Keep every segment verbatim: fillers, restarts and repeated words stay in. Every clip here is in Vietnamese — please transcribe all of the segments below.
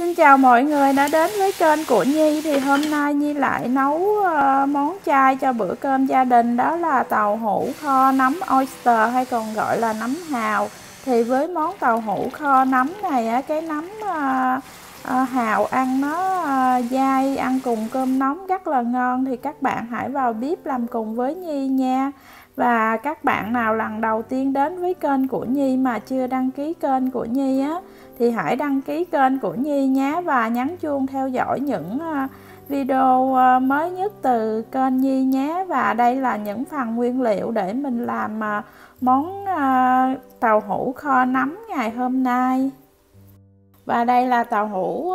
Xin chào mọi người đã đến với kênh của Nhi. Thì hôm nay Nhi lại nấu món chay cho bữa cơm gia đình, đó là tàu hũ kho nấm oyster hay còn gọi là nấm hào. Thì với món tàu hũ kho nấm này, cái nấm hào ăn nó dai, ăn cùng cơm nóng rất là ngon. Thì các bạn hãy vào bếp làm cùng với Nhi nha. Và các bạn nào lần đầu tiên đến với kênh của Nhi mà chưa đăng ký kênh của Nhi á, thì hãy đăng ký kênh của Nhi nhé, và nhấn chuông theo dõi những video mới nhất từ kênh Nhi nhé. Và đây là những phần nguyên liệu để mình làm món tàu hũ kho nấm ngày hôm nay. Và đây là tàu hũ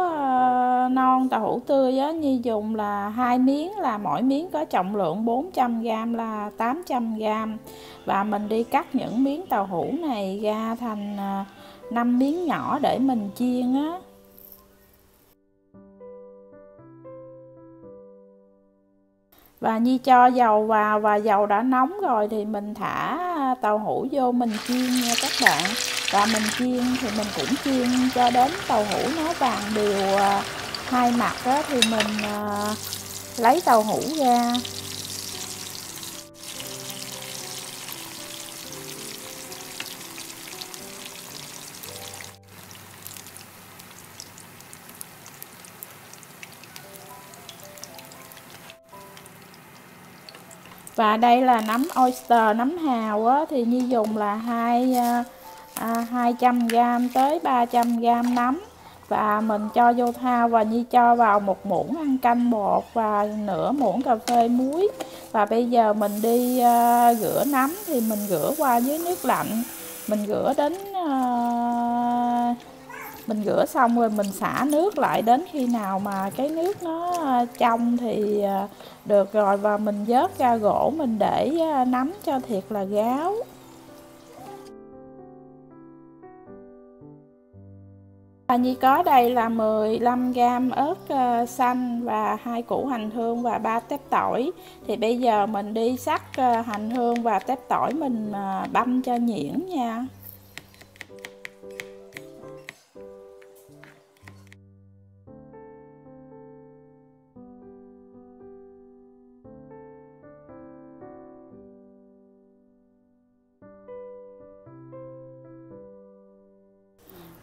non, tàu hũ tươi á, Nhi dùng là hai miếng, là mỗi miếng có trọng lượng bốn trăm gờ-ram là tám trăm gờ-ram. Và mình đi cắt những miếng tàu hũ này ra thành năm miếng nhỏ để mình chiên á. Và Nhi cho dầu vào, và dầu đã nóng rồi thì mình thả tàu hũ vô mình chiên nha các bạn. Và mình chiên thì mình cũng chiên cho đến tàu hũ nó vàng đều hai mặt á, thì mình lấy tàu hũ ra. Và đây là nấm oyster, nấm hào á, thì Nhi dùng là hai à, hai trăm gờ-ram tới ba trăm gờ-ram nấm. Và mình cho vô thau, và Nhi cho vào một muỗng ăn canh bột và nửa muỗng cà phê muối. Và bây giờ mình đi à, rửa nấm, thì mình rửa qua dưới nước lạnh. Mình rửa đến à, mình rửa xong rồi mình xả nước lại, đến khi nào mà cái nước nó trong thì được rồi. Và mình vớt ra gỗ, mình để nấm cho thiệt là ráo. Và Nhi có đây là mười lăm gờ-ram ớt xanh và hai củ hành hương và ba tép tỏi. Thì bây giờ mình đi sắc hành hương và tép tỏi, mình băm cho nhuyễn nha.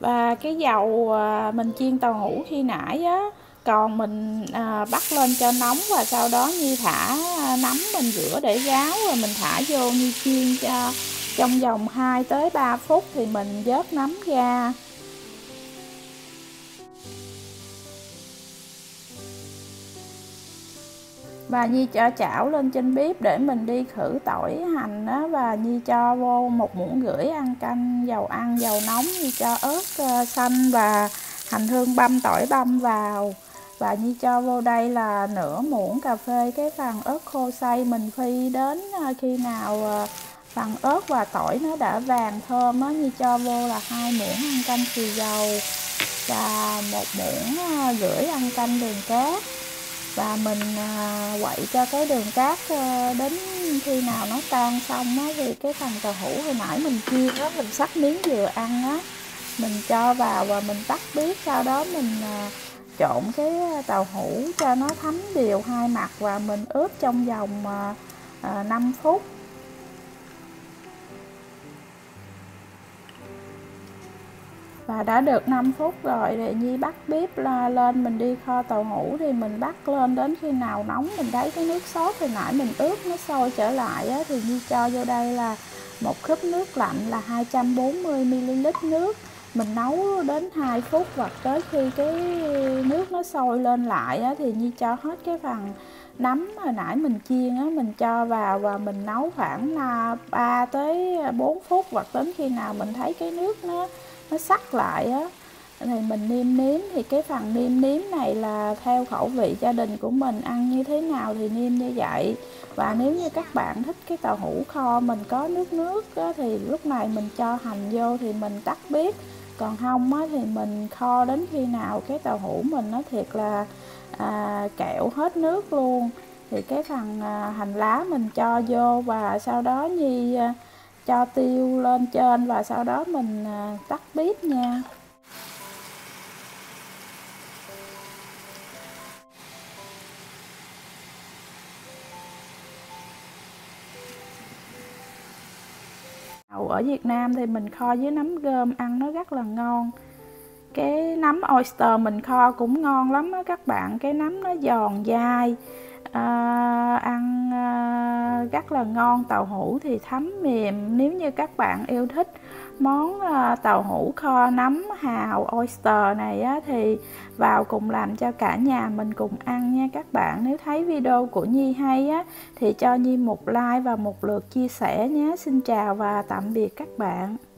Và cái dầu mình chiên tàu hũ khi nãy á, còn mình bắt lên cho nóng, và sau đó Nhi thả nấm mình rửa để ráo, rồi mình thả vô Nhi chiên cho trong vòng hai tới ba phút thì mình vớt nấm ra. Và Nhi cho chảo lên trên bếp để mình đi khử tỏi hành đó, và Nhi cho vô một muỗng rưỡi ăn canh dầu ăn, dầu nóng. Nhi cho ớt xanh và hành hương băm, tỏi băm vào. Và Nhi cho vô đây là nửa muỗng cà phê, cái phần ớt khô xay mình phi đến khi nào phần ớt và tỏi nó đã vàng thơm đó. Nhi cho vô là hai muỗng ăn canh xì dầu và một muỗng rưỡi ăn canh đường cát. Và mình quậy cho cái đường cát đến khi nào nó tan xong á, thì cái phần tàu hũ hồi nãy mình chiên á, mình xắt miếng vừa ăn á, mình cho vào và mình tắt bếp. Sau đó mình trộn cái tàu hũ cho nó thấm đều hai mặt, và mình ướp trong vòng năm phút. Và đã được năm phút rồi thì Nhi bắt bếp lên, mình đi kho tàu hũ. Thì mình bắt lên đến khi nào nóng, mình thấy cái nước sốt hồi nãy mình ướp nó sôi trở lại á, thì Nhi cho vô đây là một cúp nước lạnh là hai trăm bốn mươi mi-li-lít nước. Mình nấu đến hai phút, và tới khi cái nước nó sôi lên lại á, thì Nhi cho hết cái phần nấm hồi nãy mình chiên á, mình cho vào và mình nấu khoảng ba tới bốn phút, hoặc đến khi nào mình thấy cái nước nó nó sắc lại á, thì mình nêm nếm. Thì cái phần nêm nếm này là theo khẩu vị gia đình của mình ăn như thế nào thì nêm như vậy. Và nếu như các bạn thích cái tàu hũ kho mình có nước nước á, thì lúc này mình cho hành vô thì mình tắt bếp. Còn không á, thì mình kho đến khi nào cái tàu hũ mình nó thiệt là à, kẹo hết nước luôn. Thì cái phần à, hành lá mình cho vô, và sau đó Nhi à, cho tiêu lên trên, và sau đó mình tắt bếp nha. Ở Việt Nam thì mình kho với nấm gơm ăn nó rất là ngon. Cái nấm oyster mình kho cũng ngon lắm đó các bạn. Cái nấm nó giòn dai, à, ăn à, rất là ngon. Tàu hũ thì thấm mềm. Nếu như các bạn yêu thích món à, tàu hũ kho nấm hào oyster này á, thì vào cùng làm cho cả nhà mình cùng ăn nha các bạn. Nếu thấy video của Nhi hay á, thì cho Nhi một like và một lượt chia sẻ nhé. Xin chào và tạm biệt các bạn.